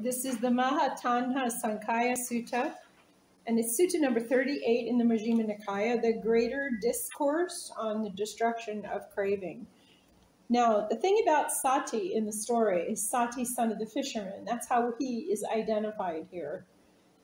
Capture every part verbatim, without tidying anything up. This is the Mahātaṇhāsaṅkhaya Sutta, and it's Sutta number thirty-eight in the Majjhima Nikāya, the Greater Discourse on the Destruction of Craving. Now, the thing about Sati in the story is Sati, son of the fisherman. That's how he is identified here.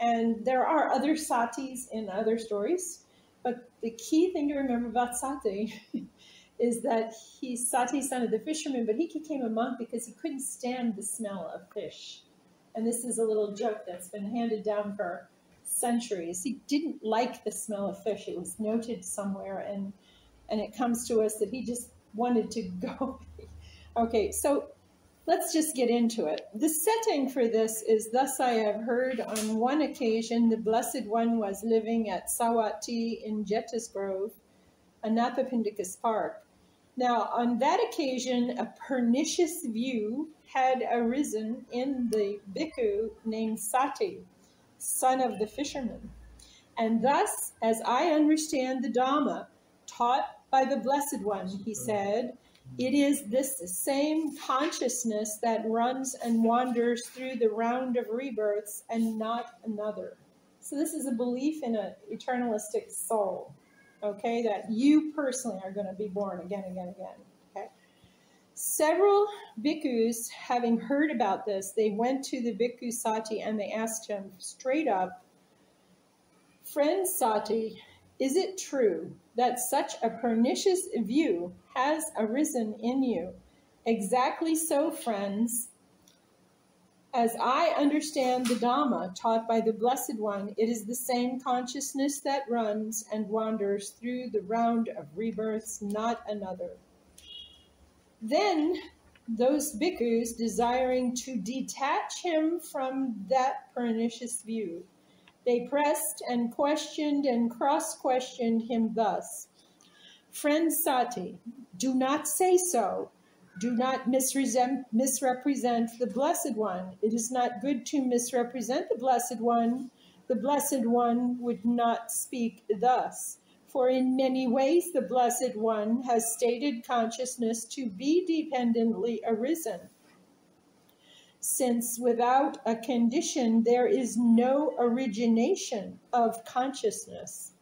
And there are other Satis in other stories, but the key thing to remember about Sati is that he's Sati, son of the fisherman, but he became a monk because he couldn't stand the smell of fish. And this is a little joke that's been handed down for centuries. He didn't like the smell of fish. It was noted somewhere, and, and it comes to us that he just wanted to go. Okay, so let's just get into it. The setting for this is, thus I have heard on one occasion the Blessed One was living at Sawati in Jeta's Grove, Anathapindika's Park. Now, on that occasion, a pernicious view had arisen in the bhikkhu named Sati, son of the fisherman. And thus, as I understand the Dhamma, taught by the Blessed One, he said, it is this same consciousness that runs and wanders through the round of rebirths and not another. So this is a belief in an eternalistic soul, okay, that you personally are going to be born again, again, again, okay? Several bhikkhus, having heard about this, they went to the bhikkhu Sati and they asked him straight up, "Friend Sati, is it true that such a pernicious view has arisen in you?" "Exactly so, friends. As I understand the Dhamma taught by the Blessed One, it is the same consciousness that runs and wanders through the round of rebirths, not another." Then those bhikkhus, desiring to detach him from that pernicious view, they pressed and questioned and cross-questioned him thus, "Friend Sati, do not say so. Do not misrepresent the Blessed One. It is not good to misrepresent the Blessed One. The Blessed One would not speak thus. For in many ways the Blessed One has stated consciousness to be dependently arisen. Since without a condition, there is no origination of consciousness.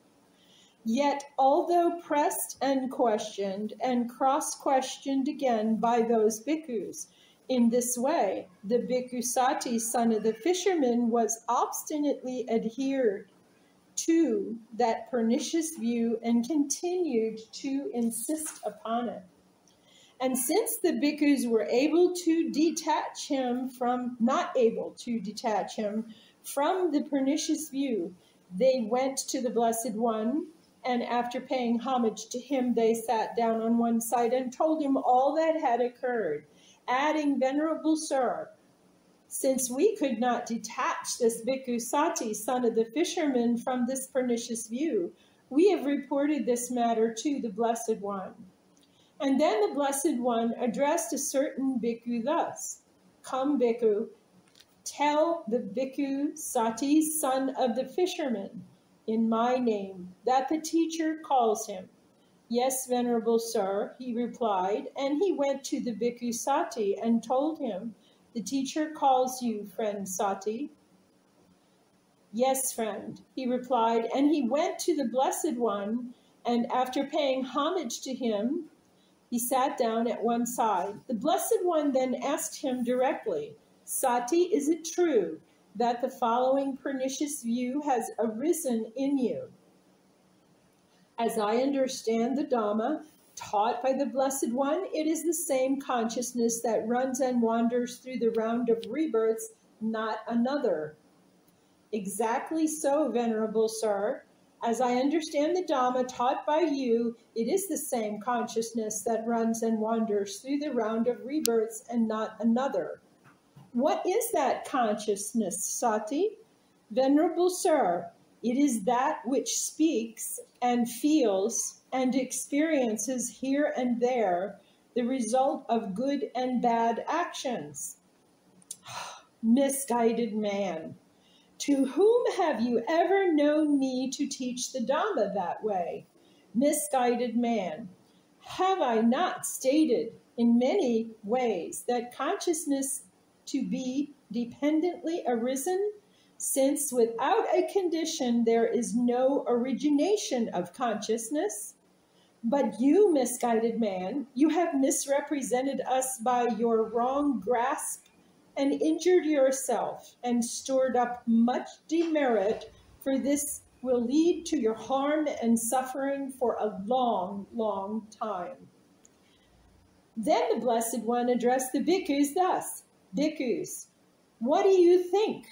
Yet, although pressed and questioned and cross-questioned again by those bhikkhus, in this way, the bhikkhu Sati, son of the fisherman, was obstinately adhered to that pernicious view and continued to insist upon it. And since the bhikkhus were able to detach him from, not able to detach him from the pernicious view, they went to the Blessed One, and after paying homage to him, they sat down on one side and told him all that had occurred, adding, 'Venerable sir, since we could not detach this bhikkhu Sati, son of the fisherman, from this pernicious view, we have reported this matter to the Blessed One.' And then the Blessed One addressed a certain bhikkhu thus, 'Come, bhikkhu, tell the bhikkhu Sati, son of the fisherman, in my name, that the teacher calls him.' 'Yes, venerable sir,' he replied, and he went to the bhikkhu Sati and told him, 'The teacher calls you, friend Sati.' 'Yes, friend,' he replied, and he went to the Blessed One, and after paying homage to him, he sat down at one side. The Blessed One then asked him directly, 'Sati, is it true that the following pernicious view has arisen in you? As I understand the Dhamma taught by the Blessed One, it is the same consciousness that runs and wanders through the round of rebirths, not another.' 'Exactly so, venerable sir. As I understand the Dhamma taught by you, it is the same consciousness that runs and wanders through the round of rebirths and not another.' 'What is that consciousness, Sati?' 'Venerable sir, it is that which speaks and feels and experiences here and there the result of good and bad actions.' Misguided man! To whom have you ever known me to teach the Dhamma that way? Misguided man! Have I not stated in many ways that consciousness to be dependently arisen, since without a condition there is no origination of consciousness. But you, misguided man, you have misrepresented us by your wrong grasp and injured yourself and stored up much demerit, for this will lead to your harm and suffering for a long, long time. Then the Blessed One addressed the bhikkhus thus, Bhikkhus, what do you think?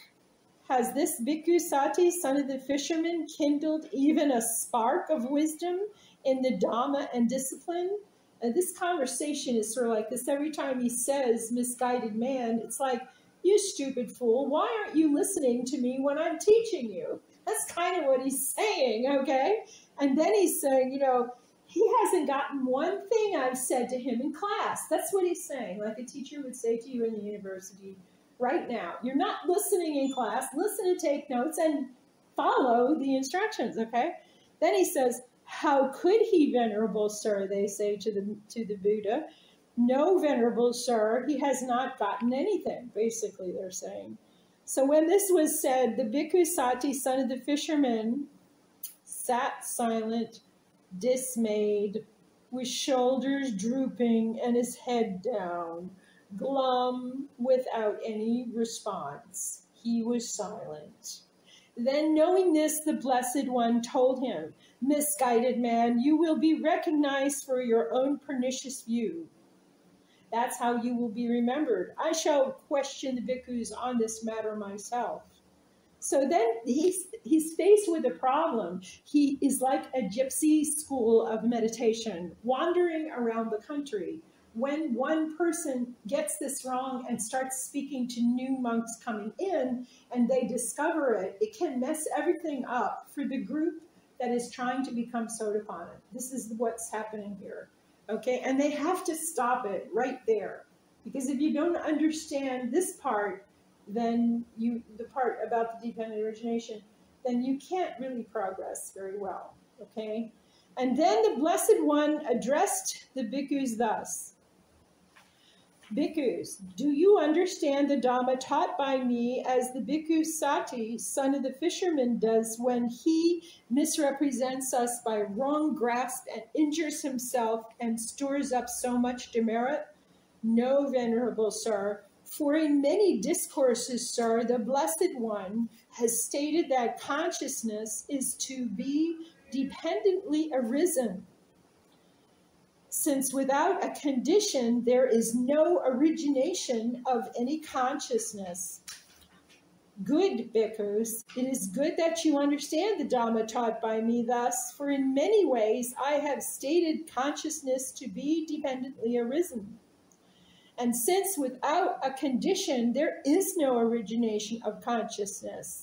Has this Bhikkhu Sati, son of the fisherman, kindled even a spark of wisdom in the Dhamma and discipline? And this conversation is sort of like this. Every time he says, misguided man, it's like, you stupid fool, why aren't you listening to me when I'm teaching you? That's kind of what he's saying, okay? And then he's saying, you know, he hasn't gotten one thing I've said to him in class. That's what he's saying, like a teacher would say to you in the university right now. You're not listening in class. Listen and take notes and follow the instructions, okay? Then he says, how could he, venerable sir, they say to the, to the Buddha. No, venerable sir, he has not gotten anything, basically they're saying. So when this was said, the Bhikkhu Sati, son of the fisherman, sat silent, dismayed, with shoulders drooping and his head down, glum, without any response. He was silent. Then knowing this, the Blessed One told him, misguided man, you will be recognized for your own pernicious view. That's how you will be remembered. I shall question the bhikkhus on this matter myself. So then he's, he's faced with a problem. He is like a gypsy school of meditation, wandering around the country. When one person gets this wrong and starts speaking to new monks coming in and they discover it, it can mess everything up for the group that is trying to become Sotapana. This is what's happening here. Okay, and they have to stop it right there, because if you don't understand this part, then you, the part about the dependent origination, then you can't really progress very well, okay? And then the Blessed One addressed the bhikkhus thus, Bhikkhus, do you understand the Dhamma taught by me as the Bhikkhu Sati, son of the fisherman, does when he misrepresents us by wrong grasp and injures himself and stores up so much demerit? No, venerable sir, for in many discourses, sir, the Blessed One has stated that consciousness is to be dependently arisen. Since without a condition, there is no origination of any consciousness. Good, bhikkhus, it is good that you understand the Dhamma taught by me thus, for in many ways I have stated consciousness to be dependently arisen. And since without a condition, there is no origination of consciousness.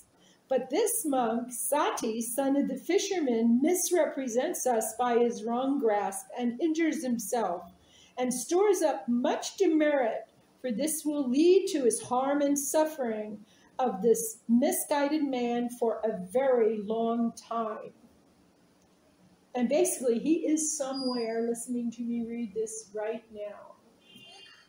But this monk, Sati, son of the fisherman, misrepresents us by his wrong grasp and injures himself and stores up much demerit, for this will lead to his harm and suffering of this misguided man for a very long time. And basically, he is somewhere listening to me read this right now.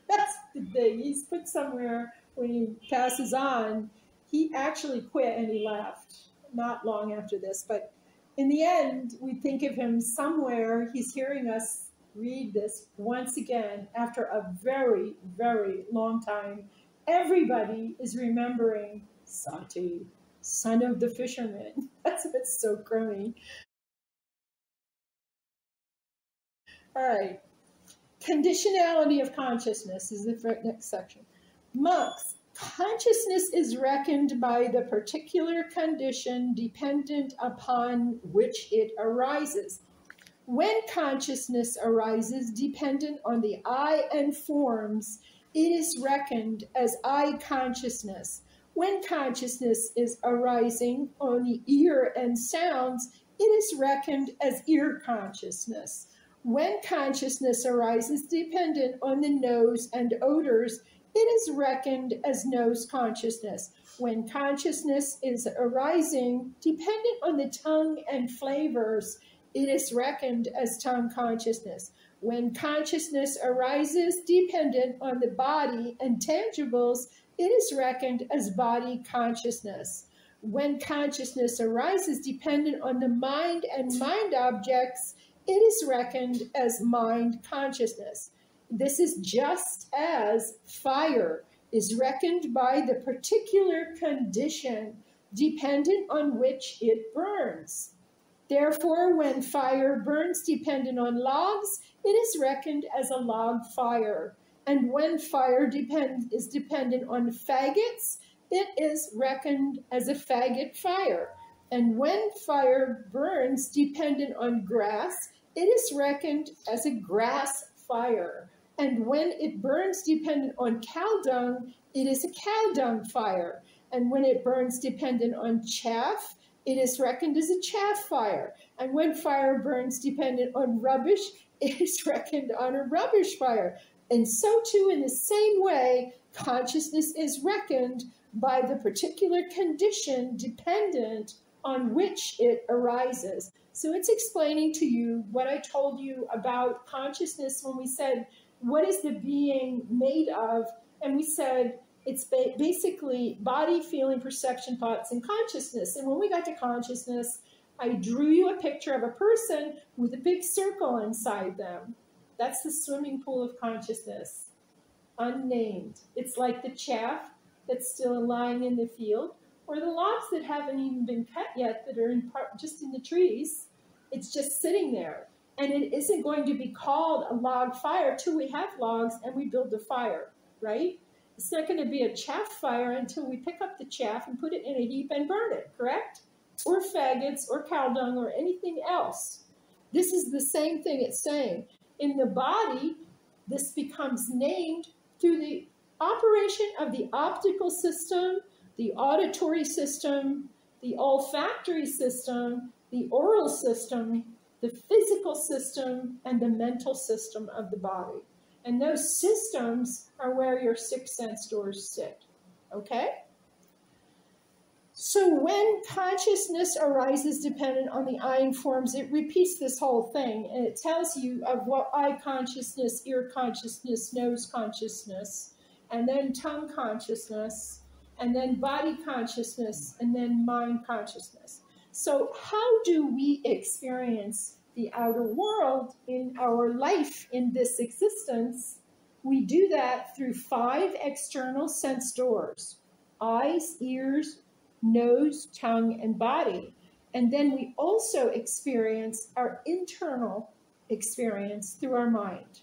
That's the thing. He's put somewhere when he passes on. He actually quit and he left not long after this. But in the end, we think of him somewhere. He's hearing us read this once again after a very, very long time. Everybody is remembering Sati, son of the fisherman. That's what's so crummy. All right. Conditionality of consciousness is the next section. Monks. Consciousness is reckoned by the particular condition dependent upon which it arises. When consciousness arises dependent on the I and forms, it is reckoned as I consciousness. When consciousness is arising on the ear and sounds, it is reckoned as ear consciousness. When consciousness arises dependent on the nose and odors, it is reckoned as nose consciousness. When consciousness is arising, dependent on the tongue and flavors, it is reckoned as tongue consciousness. When consciousness arises dependent on the body and tangibles, it is reckoned as body consciousness. When consciousness arises dependent on the mind and mind objects, it is reckoned as mind consciousness. This is just as fire is reckoned by the particular condition dependent on which it burns. Therefore, when fire burns dependent on logs, it is reckoned as a log fire. And when fire depend, is dependent on faggots, it is reckoned as a faggot fire. And when fire burns dependent on grass, it is reckoned as a grass fire. And when it burns dependent on cow dung, it is a cow dung fire. And when it burns dependent on chaff, it is reckoned as a chaff fire. And when fire burns dependent on rubbish, it is reckoned on a rubbish fire. And so too, in the same way, consciousness is reckoned by the particular condition dependent on which it arises. So it's explaining to you what I told you about consciousness when we said, what is the being made of? And we said, it's ba basically body, feeling, perception, thoughts, and consciousness. And when we got to consciousness, I drew you a picture of a person with a big circle inside them. That's the swimming pool of consciousness, unnamed. It's like the chaff that's still lying in the field, or the logs that haven't even been cut yet that are in part, just in the trees. It's just sitting there. And it isn't going to be called a log fire till we have logs and we build the fire, right? It's not going to be a chaff fire until we pick up the chaff and put it in a heap and burn it, correct? Or faggots or cow dung or anything else. This is the same thing it's saying. In the body, this becomes named through the operation of the optical system, the auditory system, the olfactory system, the oral system, the physical system, and the mental system of the body. And those systems are where your six sense doors sit, okay? So when consciousness arises dependent on the I forms, it repeats this whole thing, and it tells you of what eye consciousness, ear consciousness, nose consciousness, and then tongue consciousness, and then body consciousness, and then mind consciousness. So how do we experience the outer world in our life, in this existence? We do that through five external sense doors: eyes, ears, nose, tongue, and body. And then we also experience our internal experience through our mind.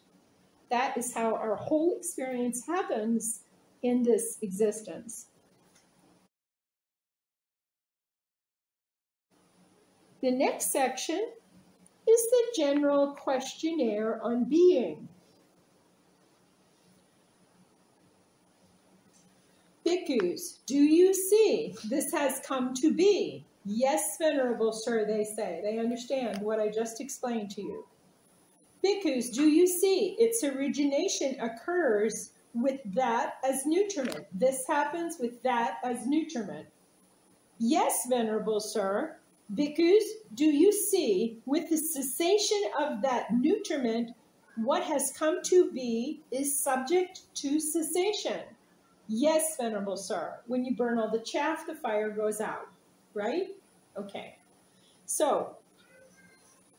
That is how our whole experience happens in this existence. The next section is the general questionnaire on being. Bhikkhus, do you see this has come to be? Yes, Venerable Sir, they say. They understand what I just explained to you. Bhikkhus, do you see its origination occurs with that as nutriment? This happens with that as nutriment. Yes, Venerable Sir. Bhikkhus, do you see, with the cessation of that nutriment, what has come to be is subject to cessation? Yes, Venerable Sir. When you burn all the chaff, the fire goes out, right? Okay. So,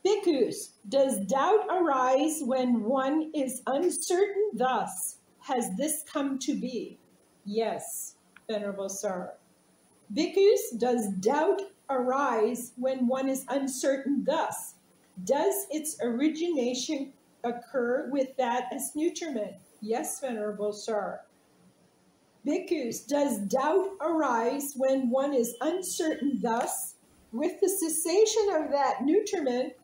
Bhikkhus, does doubt arise when one is uncertain thus? Has this come to be? Yes, Venerable Sir. Bhikkhus, does doubt arise when one is uncertain thus? Does its origination occur with that as nutriment? Yes, Venerable Sir. Bhikkhus, does doubt arise when one is uncertain thus? With the cessation of that nutriment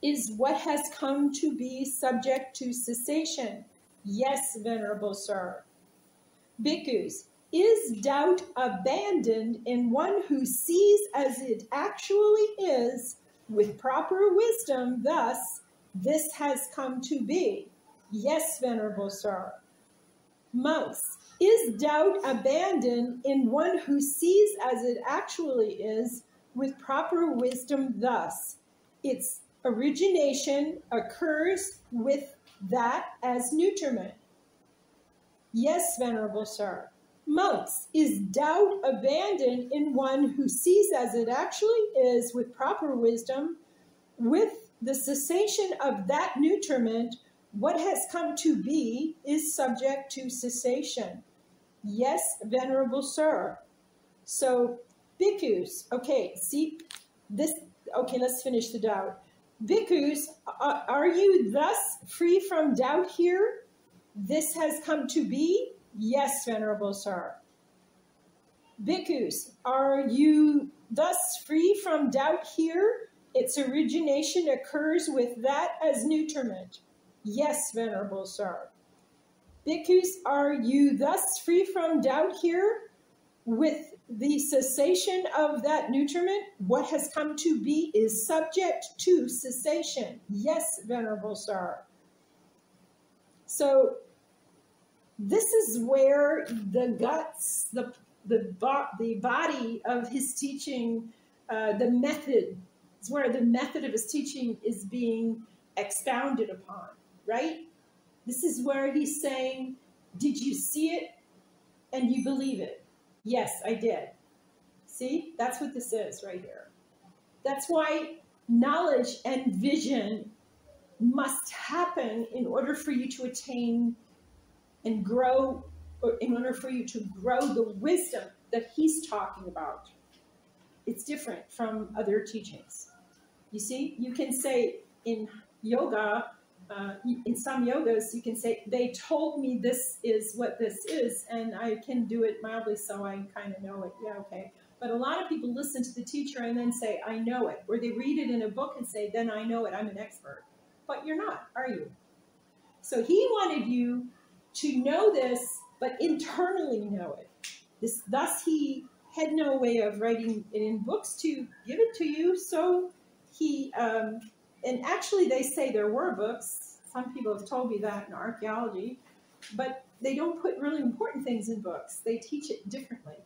is what has come to be subject to cessation? Yes, Venerable Sir. Bhikkhus, is doubt abandoned in one who sees as it actually is with proper wisdom, thus this has come to be? Yes, Venerable Sir. Monks, is doubt abandoned in one who sees as it actually is with proper wisdom, thus its Origination occurs with that as nutriment. Yes, Venerable Sir. Monks, is doubt abandoned in one who sees as it actually is with proper wisdom, with the cessation of that nutriment, what has come to be is subject to cessation. Yes, Venerable Sir. So, bhikkhus, okay, see this, okay, let's finish the doubt. Bhikkhus, are you thus free from doubt here? This has come to be? Yes, Venerable Sir. Bhikkhus, are you thus free from doubt here? Its origination occurs with that as nutriment. Yes, Venerable Sir. Bhikkhus, are you thus free from doubt here? With the cessation of that nutriment, what has come to be is subject to cessation. Yes, Venerable Sir. So, this is where the guts, the, the, bo the body of his teaching, uh, the method, is where the method of his teaching is being expounded upon, right? This is where he's saying, did you see it and you believe it? Yes, I did. See, that's what this is right here. That's why knowledge and vision must happen in order for you to attain and grow, or in order for you to grow the wisdom that he's talking about. It's different from other teachings. You see, you can say in yoga, uh, in some yogas, you can say, they told me this is what this is, and I can do it mildly, so I kind of know it. Yeah, okay. But a lot of people listen to the teacher and then say, I know it. Or they read it in a book and say, then I know it, I'm an expert. But you're not, are you? So he wanted you to know this, but internally know it. This, thus he had no way of writing it in books to give it to you, so he, um, and actually they say there were books, some people have told me that in archaeology, but they don't put really important things in books, they teach it differently.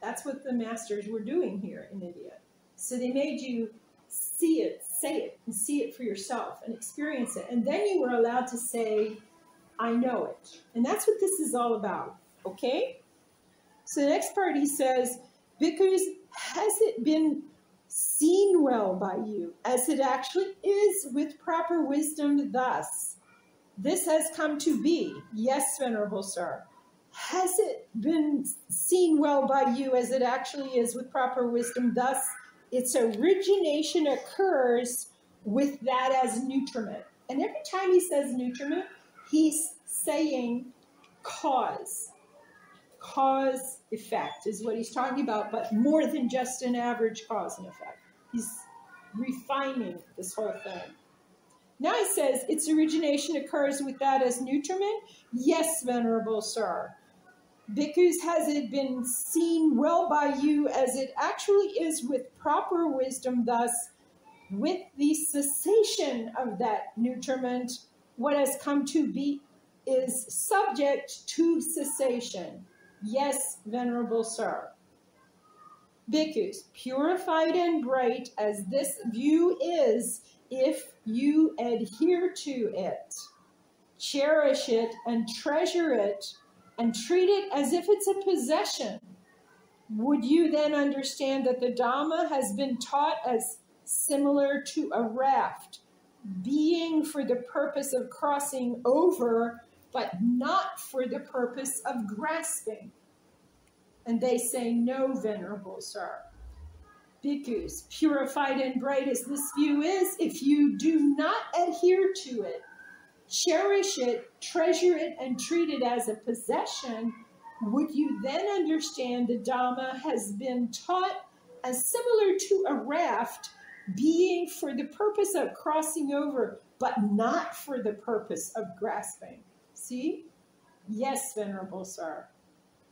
That's what the masters were doing here in India. So they made you see it, say it, and see it for yourself, and experience it, and then you were allowed to say, I know it. And that's what this is all about, okay? So the next part he says, Bhikkhus, has it been seen well by you, as it actually is with proper wisdom thus? This has come to be. Yes, Venerable Sir. Has it been seen well by you, as it actually is with proper wisdom thus? Its origination occurs with that as nutriment. And every time he says nutriment, he's saying cause. Cause effect is what he's talking about, but more than just an average cause and effect. He's refining this whole thing. Now he says, its origination occurs with that as nutriment? Yes, Venerable Sir. Bhikkhus, has it been seen well by you as it actually is with proper wisdom thus, with the cessation of that nutriment, what has come to be is subject to cessation. Yes, Venerable Sir. Bhikkhus, purified and bright as this view is, if you adhere to it, cherish it and treasure it, and treat it as if it's a possession, would you then understand that the Dhamma has been taught as similar to a raft, being for the purpose of crossing over, but not for the purpose of grasping? And they say, no, Venerable Sir. Bhikkhus, purified and bright as this view is, if you do not adhere to it, cherish it, treasure it, and treat it as a possession, would you then understand the Dhamma has been taught as similar to a raft, being for the purpose of crossing over, but not for the purpose of grasping? See? Yes, Venerable Sir.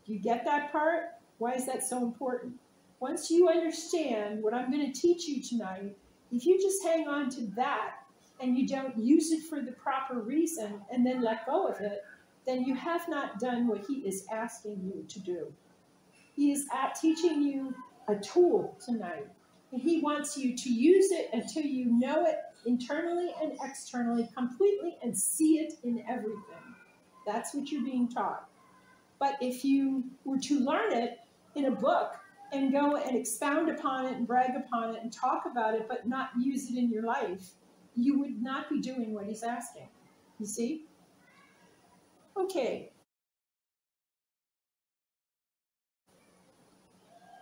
You get that part? Why is that so important? Once you understand what I'm going to teach you tonight, if you just hang on to that and you don't use it for the proper reason and then let go of it, then you have not done what he is asking you to do. He is at teaching you a tool tonight. He wants you to use it until you know it internally and externally, completely, and see it in everything. That's what you're being taught. But if you were to learn it in a book and go and expound upon it and brag upon it and talk about it, but not use it in your life, you would not be doing what he's asking. You see? Okay.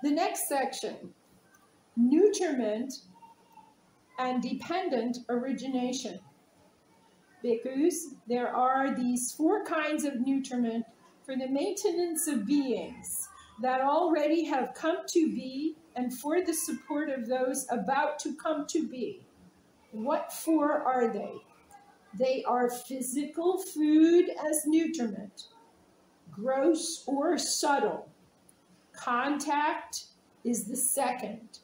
The next section, nutriment and dependent origination. Because there are these four kinds of nutriment for the maintenance of beings that already have come to be and for the support of those about to come to be. What four are they? They are physical food as nutriment, gross or subtle. Contact is the second.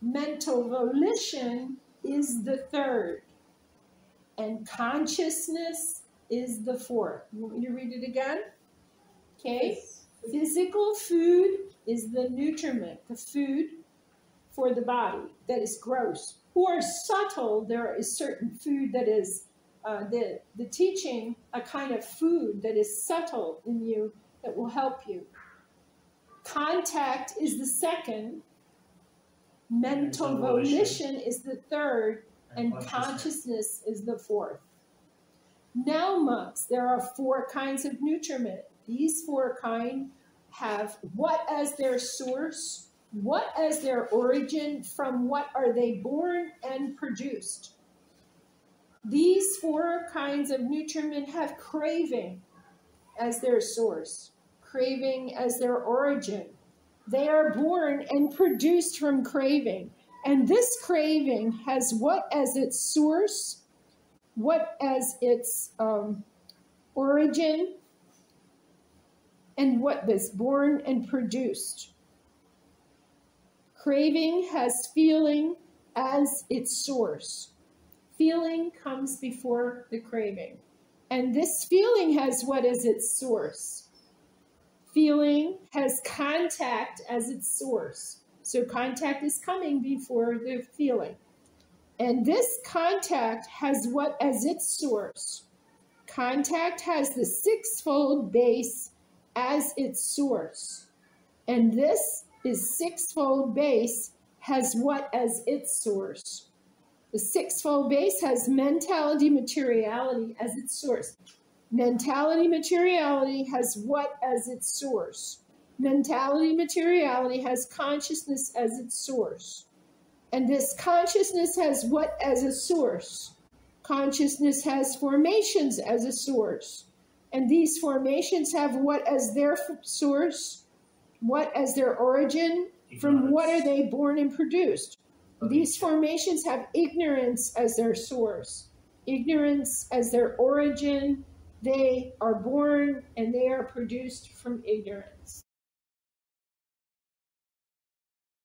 Mental volition is the third. And consciousness is the fourth. You want me to read it again? Okay. Yes. Physical food is the nutriment, the food for the body that is gross or subtle. There is certain food that is uh, the, the teaching, a kind of food that is subtle in you that will help you. Contact is the second. Mental volition is the third. And consciousness is the fourth. Now, monks, there are four kinds of nutriment. These four kinds have what as their source, what as their origin, from what are they born and produced. These four kinds of nutriment have craving as their source, craving as their origin. They are born and produced from craving. And this craving has what as its source, what as its um, origin, and what was born and produced. Craving has feeling as its source. Feeling comes before the craving. And this feeling has what as its source. Feeling has contact as its source. So contact is coming before the feeling. And this contact has what as its source? Contact has the sixfold base as its source. And this is sixfold base has what as its source? The sixfold base has mentality, materiality as its source. Mentality, materiality has what as its source? Mentality, materiality has consciousness as its source. And this consciousness has what as a source? Consciousness has formations as a source. And these formations have what as their source? What as their origin? Ignorance. From what are they born and produced? These formations have ignorance as their source. Ignorance as their origin. They are born and they are produced from ignorance.